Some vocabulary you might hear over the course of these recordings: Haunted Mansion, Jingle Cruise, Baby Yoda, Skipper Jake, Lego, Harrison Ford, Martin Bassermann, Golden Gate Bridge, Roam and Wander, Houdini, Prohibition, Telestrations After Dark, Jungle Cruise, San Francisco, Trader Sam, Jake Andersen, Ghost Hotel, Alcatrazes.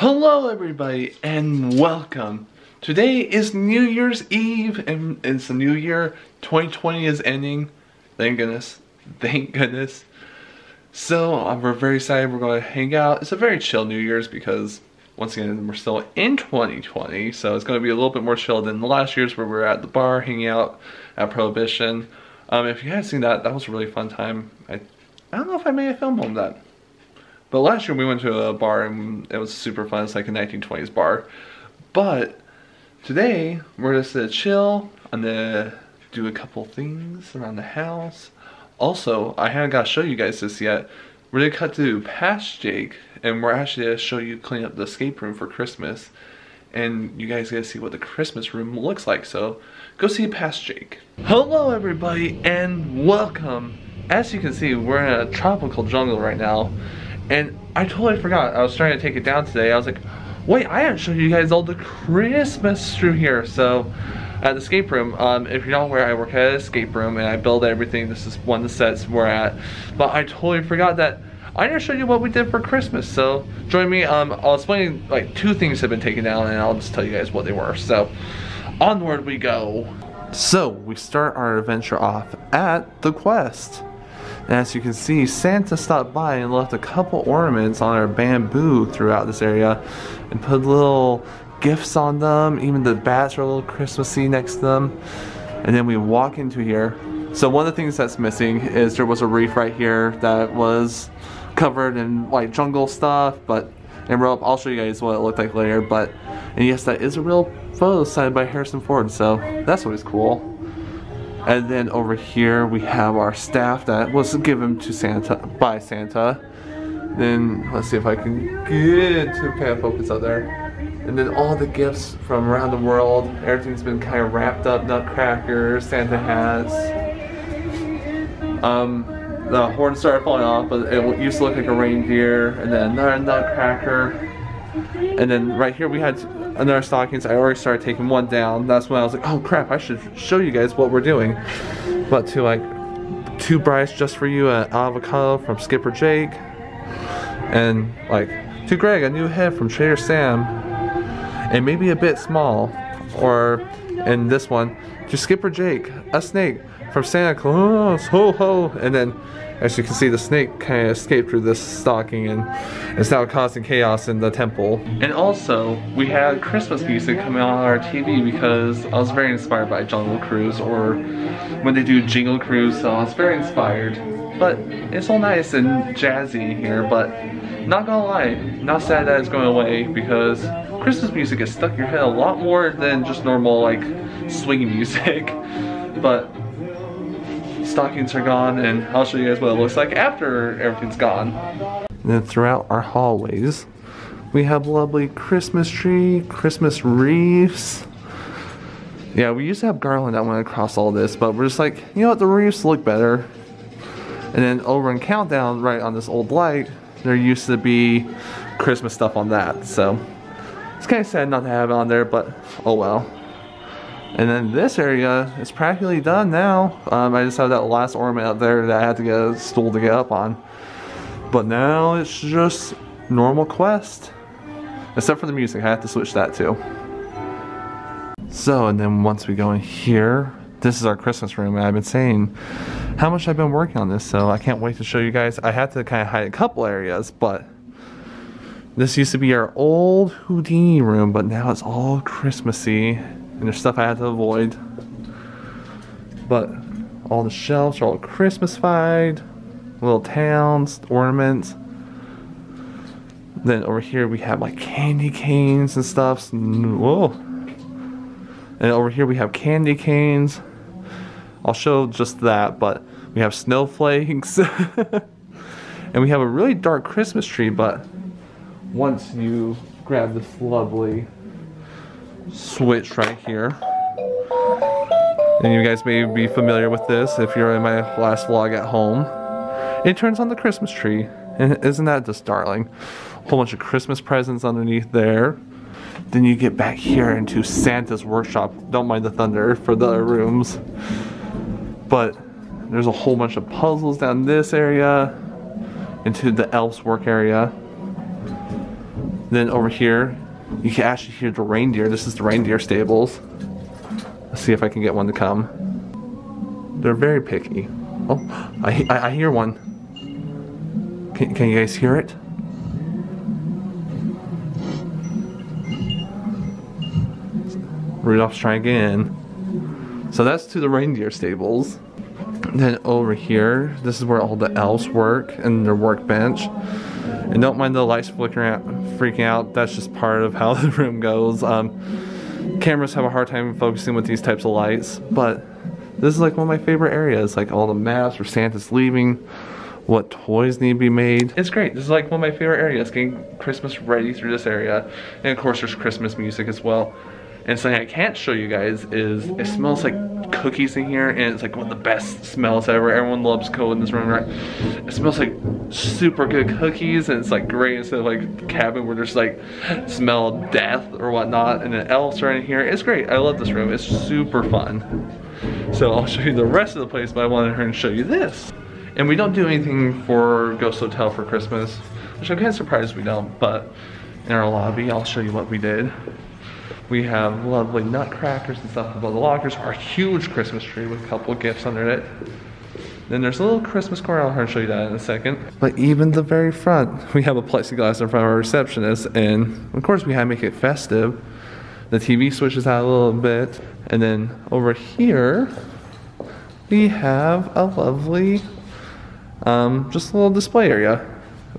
Hello everybody and welcome. Today is New Year's Eve and it's the new year. 2020 is ending. Thank goodness. Thank goodness. So we're very excited. We're going to hang out. It's a very chill New Year's because once again we're still in 2020. So it's going to be a little bit more chill than the last year's where we were at the bar hanging out at Prohibition. If you haven't seen that, that was a really fun time. I don't know if I made a film on that. But last year we went to a bar and it was super fun. It's like a 1920s bar. But today we're just gonna chill. I'm gonna do a couple things around the house. Also, I haven't got to show you guys this yet. We're gonna cut to past Jake and we're actually gonna show you clean up the escape room for Christmas. And you guys get to see what the Christmas room looks like. So go see past Jake. Hello everybody and welcome. As you can see, we're in a tropical jungle right now. And I totally forgot, I was trying to take it down today, I was like, wait, I haven't shown you guys all the Christmas through here. So, at the escape room, if you're not aware, I work at an escape room and I build everything. This is one of the sets we're at. But I totally forgot that I didn't show you what we did for Christmas. So, join me, I'll explain, like, two things have been taken down and I'll just tell you guys what they were. So, onward we go. So, we start our adventure off at the quest. And as you can see, Santa stopped by and left a couple ornaments on our bamboo throughout this area and put little gifts on them. Even the bats are a little Christmassy next to them. And then we walk into here. So one of the things that's missing is there was a reef right here that was covered in like jungle stuff, but and rope. I'll show you guys what it looked like later, but and yes, that is a real photo signed by Harrison Ford, so that's always cool. And then over here we have our staff that was given to Santa by Santa. Then let's see if I can get to kind of focus out there. And then all the gifts from around the world. Everything's been kind of wrapped up. Nutcrackers, Santa hats. The horn started falling off, but it used to look like a reindeer. And then another nutcracker. And then right here we had another stockings. I already started taking one down. That's when I was like, oh crap, I should show you guys what we're doing. But to like two brats just for you, an avocado from Skipper Jake. And like to Greg, a new head from Trader Sam. And maybe a bit small. Or in this one, to Skipper Jake, a snake from Santa Claus. Ho ho. And then as you can see, the snake kind of escaped through this stocking and it's now causing chaos in the temple. And also, we had Christmas music coming on our TV because I was very inspired by Jungle Cruise, or when they do Jingle Cruise, so I was very inspired. But it's all nice and jazzy here, but not gonna lie, not sad that it's going away because Christmas music is stuck in your head a lot more than just normal, like, swing music. But stockings are gone, and I'll show you guys what it looks like after everything's gone. And then throughout our hallways, we have lovely Christmas tree, Christmas wreaths. Yeah, we used to have garland that went across all this, but we're just like, you know what, the wreaths look better. And then over in Countdown, right on this old light, there used to be Christmas stuff on that, so it's kind of sad not to have it on there, but oh well. And then this area is practically done now. I just have that last ornament out there that I had to get a stool to get up on. But now it's just normal quest. Except for the music, I have to switch that too. So, and then once we go in here, this is our Christmas room, and I've been saying how much I've been working on this, so I can't wait to show you guys. I had to kind of hide a couple areas, but this used to be our old Houdini room, but now it's all Christmassy. And there's stuff I had to avoid. But all the shelves are all Christmas-fied. Little towns, ornaments. Then over here we have like candy canes and stuff. Whoa. And over here we have candy canes. I'll show just that, but we have snowflakes. And we have a really dark Christmas tree, but once you grab this lovely switch right here, and you guys may be familiar with this if you're in my last vlog at home, it turns on the Christmas tree, and isn't that just darling? A whole bunch of Christmas presents underneath there. Then you get back here into Santa's workshop. Don't mind the thunder for the other rooms, but There's a whole bunch of puzzles down this area into the elf's work area. Then over here, you can actually hear the reindeer. This is the reindeer stables. Let's see if I can get one to come. They're very picky. Oh, I hear one. Can you guys hear it? Rudolph's trying again. So that's to the reindeer stables. Then over here, this is where all the elves work and their workbench. And don't mind the lights flickering out, freaking out. That's just part of how the room goes. Cameras have a hard time focusing with these types of lights, but this is like one of my favorite areas. Like all the maps where Santa's leaving, what toys need to be made. It's great. This is like one of my favorite areas, getting Christmas ready through this area. And of course there's Christmas music as well. And something I can't show you guys is it smells like cookies in here, and it's like one of the best smells ever. Everyone loves coal in this room, right? It smells like super good cookies, and it's like great instead of like the cabin where there's like smell of death or whatnot, and the elves are in here. It's great. I love this room. It's super fun. So I'll show you the rest of the place, but I wanted her to show you this. And we don't do anything for Ghost Hotel for Christmas, which I'm kind of surprised we don't, but in our lobby, I'll show you what we did. We have lovely nutcrackers and stuff above the lockers. Our huge Christmas tree with a couple of gifts under it. Then there's a little Christmas corner. I'll show you that in a second. But even the very front, we have a plexiglass in front of our receptionist. And of course we had to make it festive. The TV switches out a little bit. And then over here, we have a lovely, just a little display area.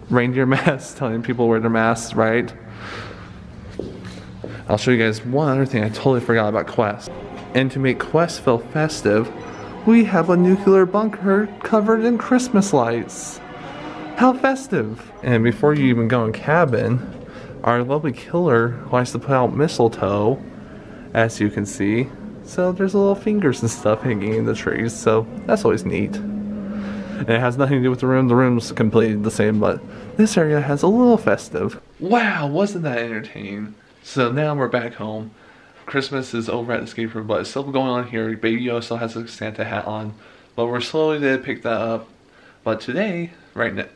Reindeer masks, telling people where their masks, right? I'll show you guys one other thing I totally forgot about Quest. And to make Quest feel festive, we have a nuclear bunker covered in Christmas lights. How festive. And before you even go in cabin, our lovely killer likes to put out mistletoe, as you can see. So there's little fingers and stuff hanging in the trees, so that's always neat. And it has nothing to do with the room. The room's completely the same, but this area has a little festive. Wow, wasn't that entertaining? So now we're back home. Christmas is over at the escape room, but it's still going on here. Baby Yoda still has a Santa hat on, but we're slowly gonna pick that up. But today, right now,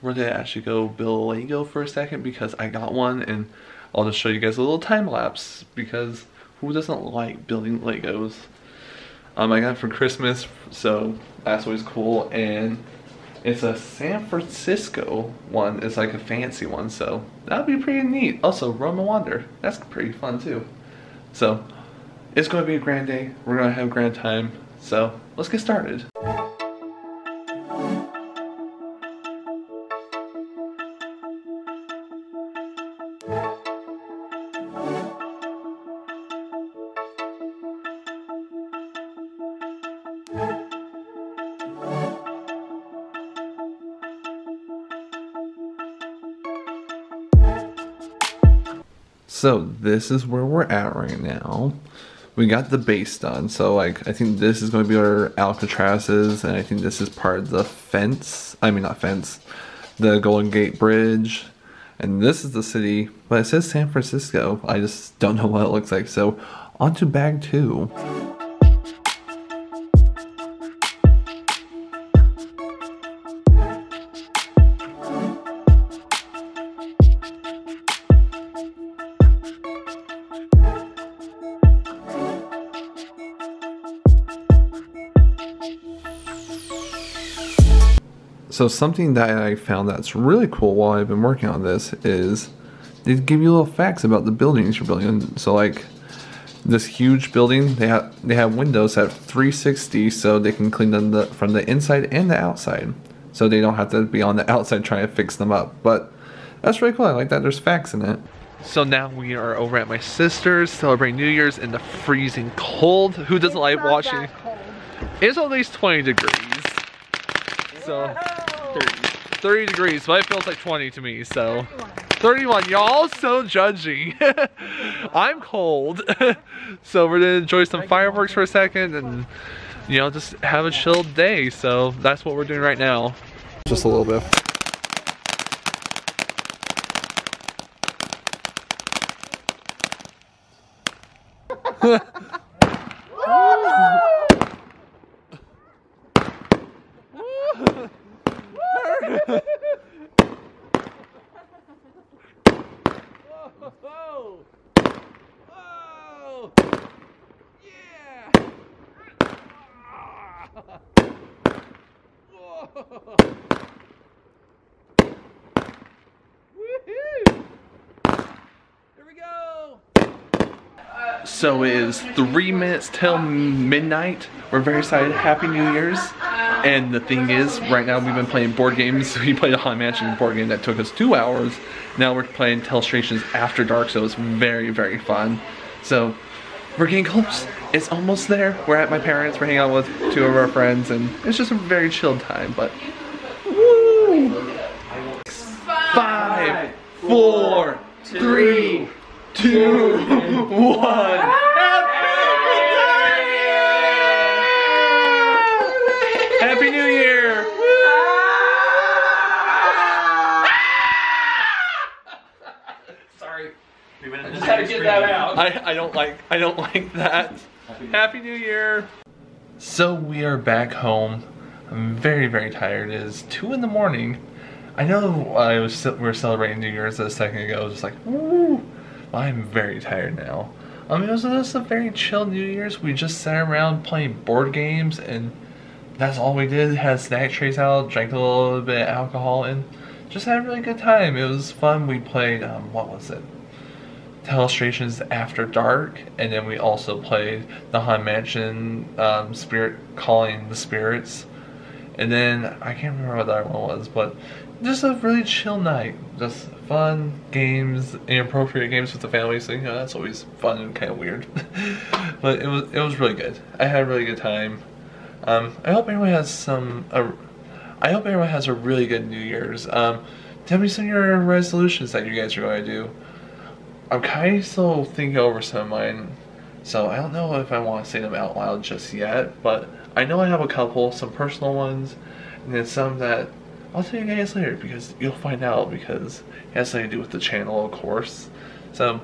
we're gonna actually go build Lego for a second because I got one, and I'll just show you guys a little time lapse because who doesn't like building Legos? I got it for Christmas, so that's always cool, and it's a San Francisco one. It's like a fancy one, so that'll be pretty neat. Also, Roam and Wander. That's pretty fun too. So, it's going to be a grand day. We're going to have a grand time. So, let's get started. So this is where we're at right now. We got the base done. So like, I think this is going to be our Alcatrazes, and I think this is part of the fence. I mean, not fence, the Golden Gate Bridge. And this is the city, but it says San Francisco. I just don't know what it looks like. So on to bag 2. So something that I found that's really cool while I've been working on this is they give you little facts about the buildings you're building. So like this huge building, they have windows at 360, so they can clean them from the inside and the outside. So they don't have to be on the outside trying to fix them up. But that's really cool. I like that there's facts in it. So now we are over at my sister's celebrating New Year's in the freezing cold. Who doesn't like washing? It's at least 20 degrees. So 30 degrees, but it feels like 20 to me, so 31. Y'all so judgy. I'm cold. So we're gonna enjoy some fireworks for a second and, you know, just have a chill day. So that's what we're doing right now. Just a little bit. Woohoo! Here we go! So it is 3 minutes till midnight. We're very excited. Happy New Year's. And the thing is, right now we've been playing board games. We played a Haunted Mansion board game that took us 2 hours. Now we're playing Telestrations After Dark, so it's very, very fun. So we're getting close. It's almost there. We're at my parents. We're hanging out with two of our friends, and it's just a very chilled time. But woo! 5, 4, 3, 2, 1. Happy New Year! Woo! Sorry, we went into how to get that out. I don't like that. Happy New Year! So we are back home. I'm very, very tired. It is 2 in the morning. I know we were celebrating New Year's a second ago. I was just like, woo! I'm very tired now. It was just a very chill New Year's. We just sat around playing board games, and that's all we did. Had snack trays out, drank a little bit of alcohol, and just had a really good time. It was fun. We played, what was it? Telestrations After Dark, and then we also played the Haunted Mansion, Spirit Calling the Spirits. And then, I can't remember what the other one was, but just a really chill night. Just fun games, inappropriate games with the family, so you know, that's always fun and kind of weird. But it was really good. I had a really good time. I hope everyone has a really good New Year's. Tell me some of your resolutions that you guys are going to do. I'm kind of still thinking over some of mine, so I don't know if I want to say them out loud just yet, but I know I have a couple, some personal ones, and then some that I'll tell you guys later, because you'll find out, because it has something to do with the channel, of course. So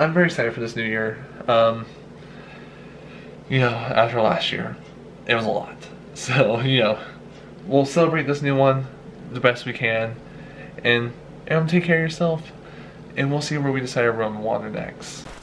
I'm very excited for this new year. You know, after last year, it was a lot. So, you know, we'll celebrate this new one the best we can, and take care of yourself, and we'll see where we decide to Roam and Wander next.